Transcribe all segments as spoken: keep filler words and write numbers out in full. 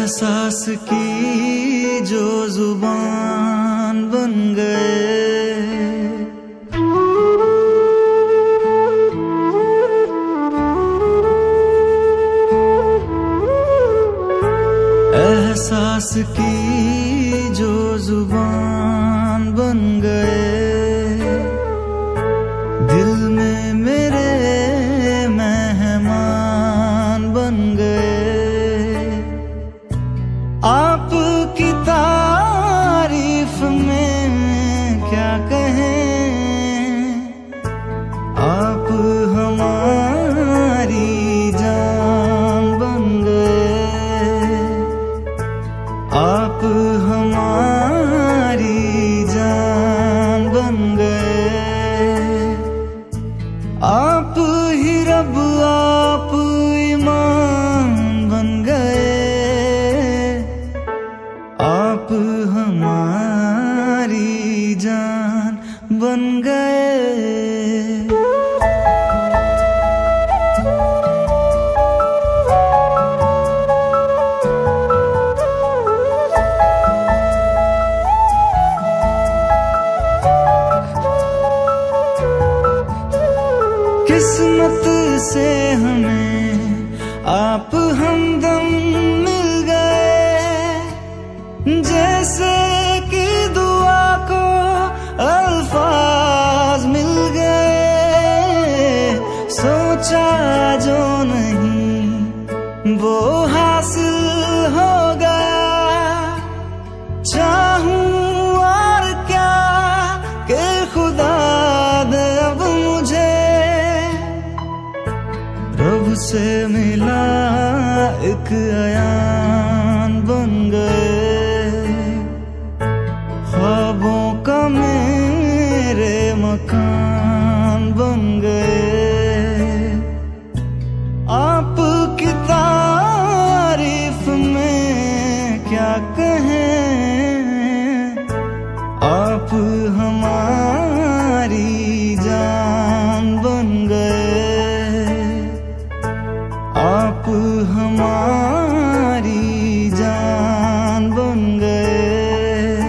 एहसास की जो जुबान बन गए, एहसास की जो जुबान बन गए, दिल में मेरे मेहमान बन गए। आपकी तारीफ में क्या कहें, आप हमारी जान बन गए, आप हमारी जान बन गए। आप ही रब, आप ईमान बन गए, आप हमारी जान बन गए। किस्मत से हमें आप हमदम मिल गए, जैसे कि दुआ को अल्फाज मिल गए। सोचा जो नहीं वो हासिल हो गया, चाहूं और क्या के खुदा दे। अब मुझे रब से मिला एक अयान बन गए, ख्वाबों का मेरे मकान बन गए। आपकी तारीफ में क्या कहें, आप हमारी जान बन गए, आप हमारी जान बन गए।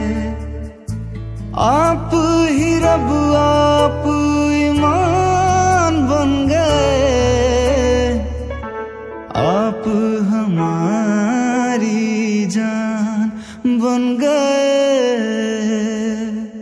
आप ही रब, आप ईमान बन गए, आप हमारी जान बन गए।